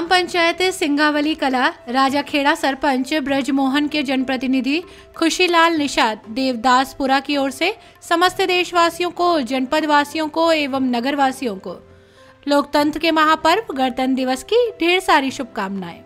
ग्राम पंचायत सिंघावली कलां राजाखेड़ा सरपंच बृजमोहन के जनप्रतिनिधि खुशीलाल निषाद देवदास पुरा की ओर से समस्त देशवासियों को, जनपद वासियों को एवं नगर वासियों को लोकतंत्र के महापर्व गणतंत्र दिवस की ढेर सारी शुभकामनाएं।